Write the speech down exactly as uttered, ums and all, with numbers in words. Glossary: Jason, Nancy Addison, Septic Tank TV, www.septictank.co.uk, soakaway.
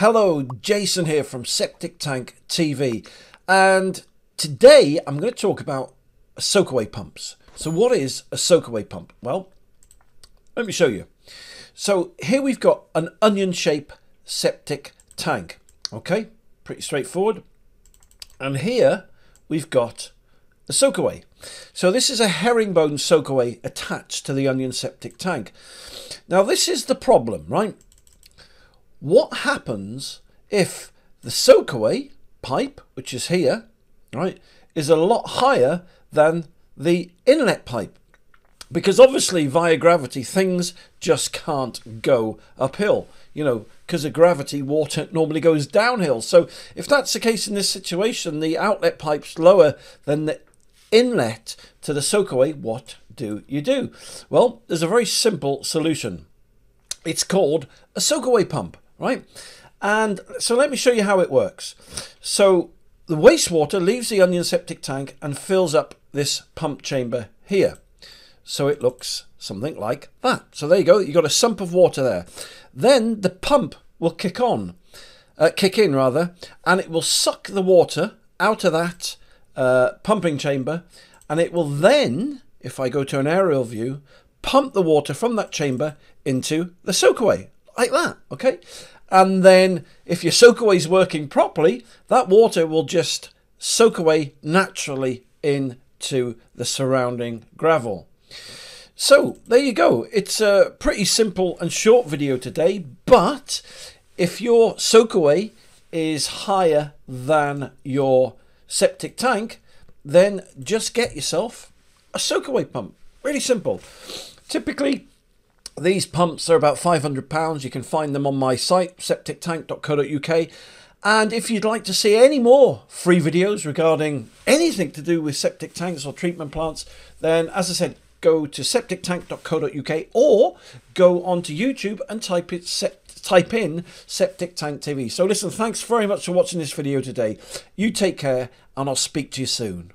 Hello, Jason here from Septic Tank T V, and today I'm going to talk about soakaway pumps. So what is a soakaway pump? Well, let me show you. So here we've got an onion-shaped septic tank, okay, pretty straightforward. And here we've got the soakaway. So this is a herringbone soakaway attached to the onion septic tank. Now this is the problem, right? What happens if the soakaway pipe, which is here, right, is a lot higher than the inlet pipe? Because obviously via gravity things just can't go uphill, you know, because of gravity water normally goes downhill. So if that's the case in this situation, the outlet pipe's lower than the inlet to the soakaway, what do you do? Well, there's a very simple solution. It's called a soakaway pump, right? And so let me show you how it works. So the wastewater leaves the onion septic tank and fills up this pump chamber here. So it looks something like that. So there you go, you've got a sump of water there. Then the pump will kick on, uh, kick in rather, and it will suck the water out of that uh, pumping chamber, and it will then, if I go to an aerial view, pump the water from that chamber into the soakaway, like that, okay? And then if your soakaway is working properly, that water will just soak away naturally into the surrounding gravel. So there you go. It's a pretty simple and short video today, but if your soakaway is higher than your septic tank, then just get yourself a soakaway pump. Really simple. Typically these pumps are about five hundred pounds. You can find them on my site, septic tank dot co dot U K. And if you'd like to see any more free videos regarding anything to do with septic tanks or treatment plants, then as I said, go to septic tank dot co dot U K or go onto YouTube and type it septic type in Septic Tank T V. So listen, thanks very much for watching this video today. You take care, and I'll speak to you soon.